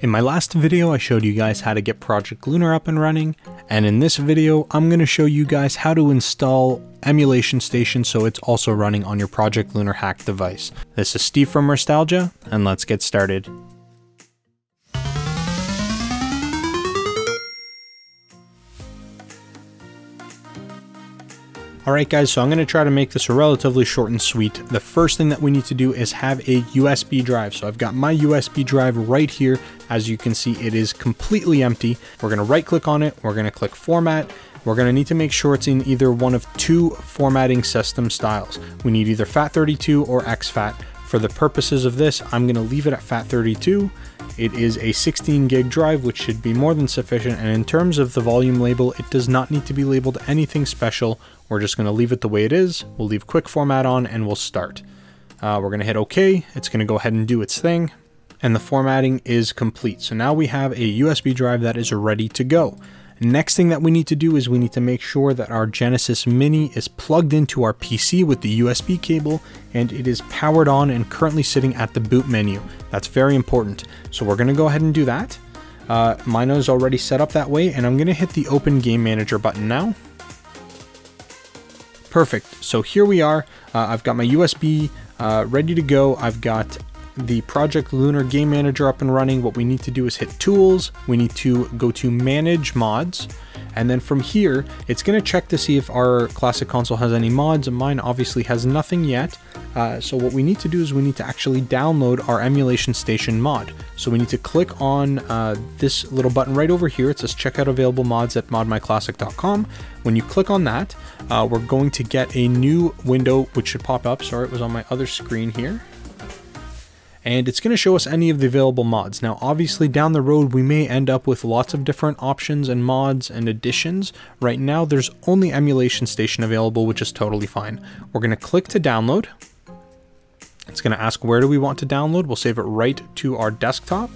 In my last video, I showed you guys how to get Project Lunar up and running, and in this video, I'm going to show you guys how to install Emulation Station so it's also running on your Project Lunar hack device. This is Steve from Restalgia, and let's get started. Alright guys, so I'm going to try to make this relatively short and sweet. The first thing that we need to do is have a USB drive. So I've got my USB drive right here. As you can see, it is completely empty. We're going to right click on it. We're going to click format. We're going to need to make sure it's in either one of two formatting system styles. We need either FAT32 or exFAT. For the purposes of this, I'm going to leave it at FAT32. It is a 16 gig drive, which should be more than sufficient. And in terms of the volume label, it does not need to be labeled anything special. We're just going to leave it the way it is. We'll leave quick format on and we'll start. We're going to hit OK. It's going to go ahead and do its thing. And the formatting is complete. So now we have a USB drive that is ready to go. Next thing that we need to do is we need to make sure that our Genesis Mini is plugged into our PC with the USB cable and it is powered on and currently sitting at the boot menu. That's very important. So we're going to go ahead and do that. Mine is already set up that way and I'm going to hit the Open Game Manager button now. Perfect. So here we are. I've got my USB ready to go. I've got the Project Lunar Game Manager up and running. What we need to do is hit Tools. We need to go to Manage Mods. And then from here, it's going to check to see if our classic console has any mods. Mine obviously has nothing yet. So what we need to do is we need to actually download our Emulation Station mod. So we need to click on this little button right over here. It says check out available mods at modmyclassic.com. When you click on that, we're going to get a new window, which should pop up. Sorry, it was on my other screen here. And it's going to show us any of the available mods. Now, obviously down the road, we may end up with lots of different options and mods and additions. Right now, there's only Emulation Station available, which is totally fine. We're going to click to download. It's going to ask, where do we want to download? We'll save it right to our desktop.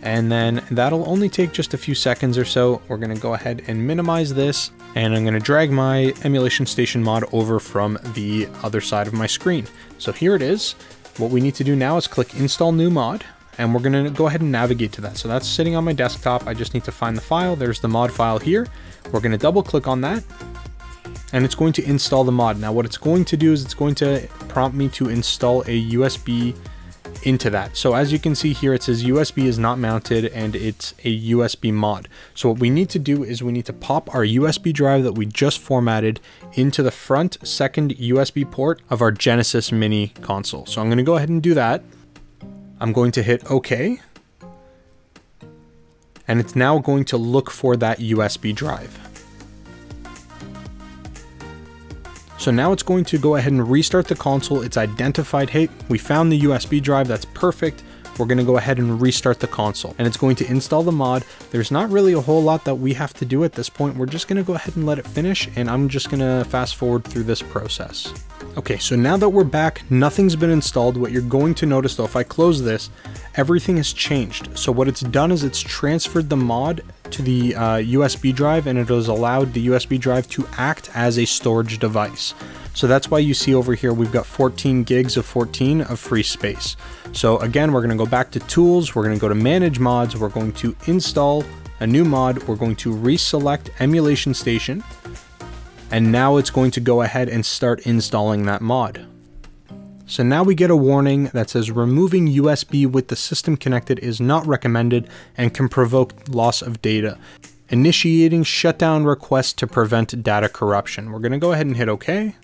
And then that'll only take just a few seconds or so. We're going to go ahead and minimize this. And I'm going to drag my Emulation Station mod over from the other side of my screen. So here it is. What we need to do now is click Install New Mod, and we're going to go ahead and navigate to that. So that's sitting on my desktop. I just need to find the file. There's the mod file here. We're going to double click on that, and it's going to install the mod. Now what it's going to do is it's going to prompt me to install a USB into that. So as you can see here, it says USB is not mounted and it's a USB mod. So what we need to do is we need to pop our USB drive that we just formatted into the front second USB port of our Genesis Mini console. So I'm going to go ahead and do that. I'm going to hit OK. And it's now going to look for that USB drive. So now it's going to go ahead and restart the console. It's identified, hey, we found the USB drive, that's perfect. We're going to go ahead and restart the console and it's going to install the mod. There's not really a whole lot that we have to do at this point. We're just going to go ahead and let it finish and I'm just going to fast forward through this process. Okay, so now that we're back, nothing's been installed. What you're going to notice though, if I close this, everything has changed. So what it's done is it's transferred the mod to the USB drive and it has allowed the USB drive to act as a storage device. So that's why you see over here, we've got 14 gigs of 14 of free space. So again, we're going to go back to Tools. We're going to go to Manage Mods. We're going to install a new mod. We're going to reselect Emulation Station. And now it's going to go ahead and start installing that mod. So now we get a warning that says removing USB with the system connected is not recommended and can provoke loss of data. Initiating shutdown request to prevent data corruption. We're going to go ahead and hit OK.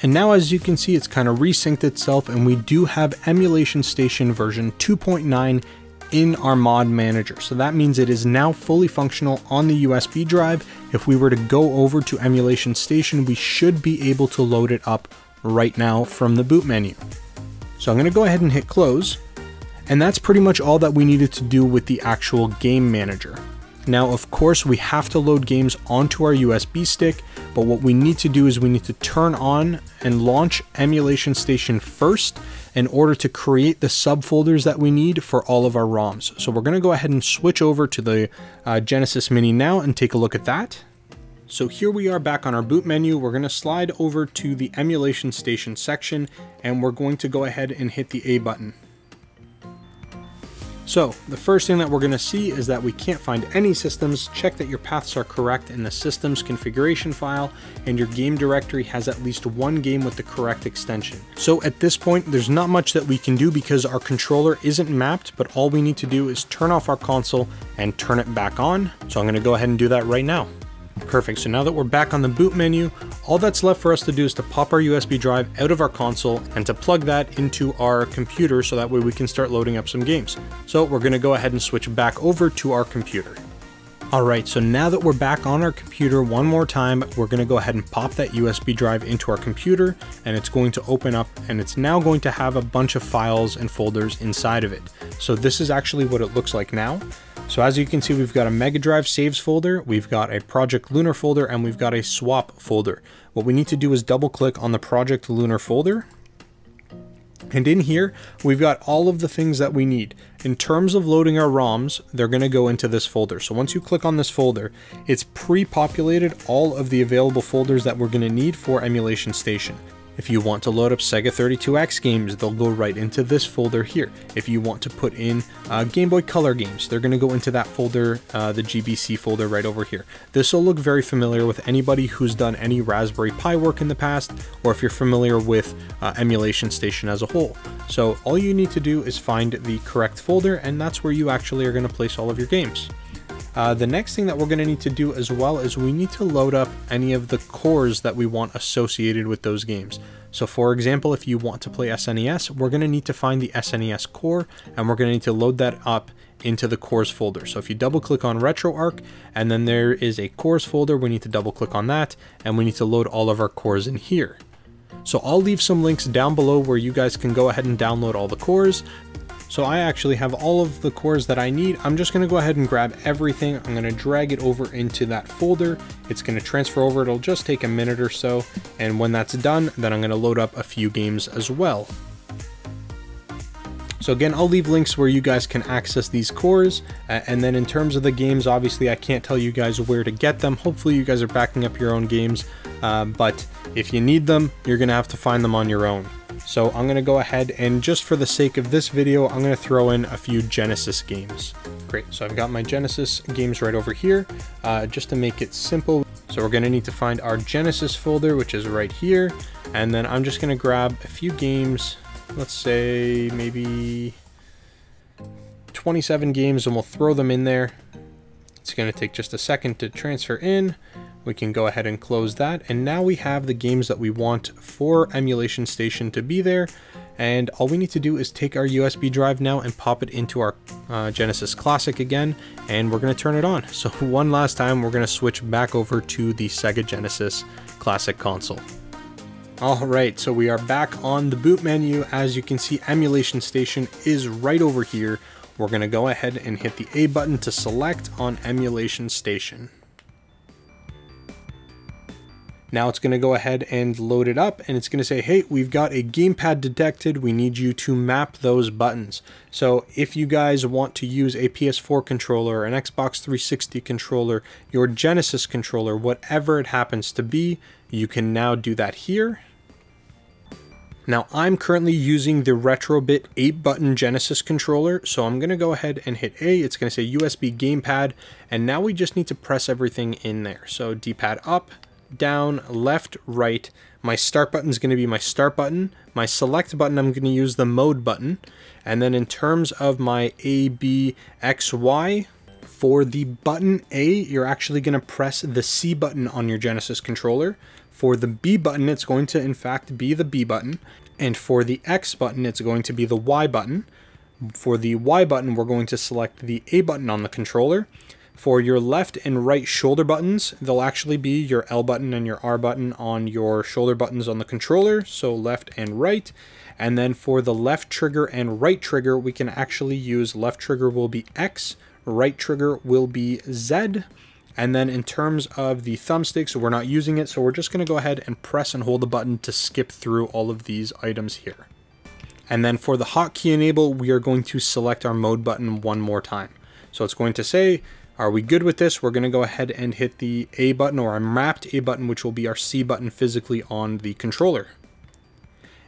And now as you can see, it's kind of resynced itself and we do have Emulation Station version 2.9 in our mod manager. So that means it is now fully functional on the USB drive. If we were to go over to Emulation Station, we should be able to load it up right now from the boot menu. So I'm going to go ahead and hit close. And that's pretty much all that we needed to do with the actual game manager. Now, of course, we have to load games onto our USB stick, but what we need to do is we need to turn on and launch Emulation Station first in order to create the subfolders that we need for all of our ROMs. So we're going to go ahead and switch over to the Genesis Mini now and take a look at that. So here we are back on our boot menu. We're going to slide over to the Emulation Station section and we're going to go ahead and hit the A button. So the first thing that we're going to see is that we can't find any systems. Check that your paths are correct in the systems configuration file and your game directory has at least one game with the correct extension. So at this point, there's not much that we can do because our controller isn't mapped, but all we need to do is turn off our console and turn it back on. So I'm going to go ahead and do that right now. Perfect, so now that we're back on the boot menu, all that's left for us to do is to pop our USB drive out of our console and to plug that into our computer so that way we can start loading up some games. So we're going to go ahead and switch back over to our computer. Alright, so now that we're back on our computer one more time, we're going to go ahead and pop that USB drive into our computer and it's going to open up and it's now going to have a bunch of files and folders inside of it. So this is actually what it looks like now. So as you can see, we've got a Mega Drive saves folder, we've got a Project Lunar folder, and we've got a swap folder. What we need to do is double click on the Project Lunar folder. And in here, we've got all of the things that we need. In terms of loading our ROMs, they're going to go into this folder. So once you click on this folder, it's pre-populated all of the available folders that we're going to need for Emulation Station. If you want to load up Sega 32X games, they'll go right into this folder here. If you want to put in Game Boy Color games, they're going to go into that folder, the GBC folder right over here. This will look very familiar with anybody who's done any Raspberry Pi work in the past, or if you're familiar with Emulation Station as a whole. So all you need to do is find the correct folder, and that's where you actually are going to place all of your games. The next thing that we're going to need to do as well is we need to load up any of the cores that we want associated with those games. So for example, if you want to play SNES, we're going to need to find the SNES core and we're going to need to load that up into the cores folder. So if you double click on RetroArch and then there is a cores folder, we need to double click on that and we need to load all of our cores in here. So I'll leave some links down below where you guys can go ahead and download all the cores. So I actually have all of the cores that I need. I'm just going to go ahead and grab everything. I'm going to drag it over into that folder. It's going to transfer over. It'll just take a minute or so. And when that's done, then I'm going to load up a few games as well. So again, I'll leave links where you guys can access these cores. And then in terms of the games, obviously I can't tell you guys where to get them. Hopefully you guys are backing up your own games. But if you need them, you're going to have to find them on your own. So I'm going to go ahead and just for the sake of this video, I'm going to throw in a few Genesis games. Great. So I've got my Genesis games right over here, just to make it simple. So we're going to need to find our Genesis folder, which is right here. And then I'm just going to grab a few games, let's say maybe 27 games, and we'll throw them in there. It's going to take just a second to transfer in. We can go ahead and close that. And now we have the games that we want for Emulation Station to be there. And all we need to do is take our USB drive now and pop it into our Genesis Classic again. And we're going to turn it on. So one last time, we're going to switch back over to the Sega Genesis Classic console. All right, so we are back on the boot menu. As you can see, Emulation Station is right over here. We're going to go ahead and hit the A button to select on Emulation Station. Now it's going to go ahead and load it up and it's going to say, hey, we've got a gamepad detected. We need you to map those buttons. So if you guys want to use a PS4 controller, an Xbox 360 controller, your Genesis controller, whatever it happens to be, you can now do that here. Now I'm currently using the RetroBit 8-button Genesis controller, so I'm going to go ahead and hit A. It's going to say USB gamepad, and now we just need to press everything in there. So D-pad up, down, left, right. My start button is going to be my start button. My select button, I'm going to use the mode button. And then in terms of my A, B, X, Y, for the button A, you're actually going to press the C button on your Genesis controller. For the B button, it's going to in fact be the B button. And for the X button, it's going to be the Y button. For the Y button, we're going to select the A button on the controller. For your left and right shoulder buttons, they'll actually be your L button and your R button on your shoulder buttons on the controller, so left and right. And then for the left trigger and right trigger, we can actually use left trigger will be X, right trigger will be Z. And then in terms of the thumbsticks, we're not using it, so we're just going to go ahead and press and hold the button to skip through all of these items here. And then for the hotkey enable, we are going to select our mode button one more time. So it's going to say, are we good with this? We're going to go ahead and hit the A button, or our mapped A button, which will be our C button physically on the controller.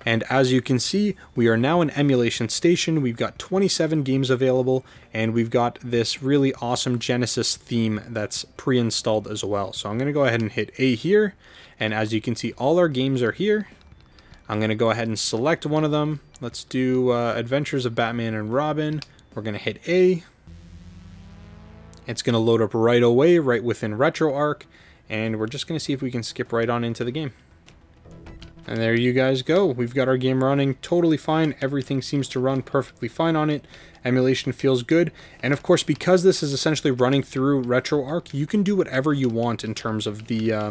And as you can see, we are now in Emulation Station. We've got 27 games available, and we've got this really awesome Genesis theme that's pre-installed as well. So I'm going to go ahead and hit A here, and as you can see, all our games are here. I'm going to go ahead and select one of them. Let's do Adventures of Batman and Robin. We're going to hit A. It's going to load up right away, right within RetroArch, and we're just going to see if we can skip right on into the game. And there you guys go. We've got our game running totally fine. Everything seems to run perfectly fine on it. Emulation feels good. And of course, because this is essentially running through RetroArch, you can do whatever you want in terms of the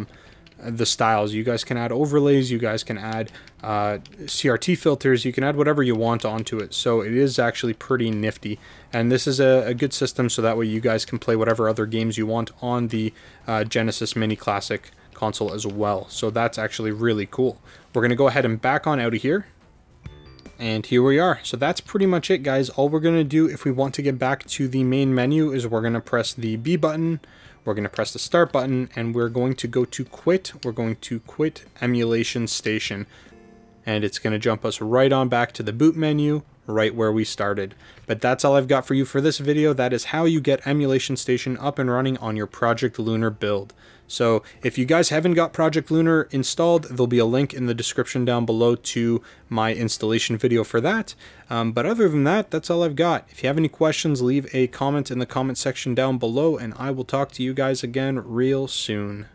styles. You guys can add overlays, you guys can add CRT filters, you can add whatever you want onto it. So it is actually pretty nifty. And this is a good system, so that way you guys can play whatever other games you want on the Genesis Mini Classic console as well. So that's actually really cool. We're going to go ahead and back on out of here. And here we are. So that's pretty much it, guys. All we're going to do if we want to get back to the main menu is we're going to press the B button. We're going to press the start button, and we're going to go to quit. We're going to quit Emulation Station, and it's going to jump us right on back to the boot menu, right where we started. But that's all I've got for you for this video. That is how you get Emulation Station up and running on your Project Lunar build. So if you guys haven't got Project Lunar installed, there'll be a link in the description down below to my installation video for that. But other than that, that's all I've got. If you have any questions, leave a comment in the comment section down below, and I will talk to you guys again real soon.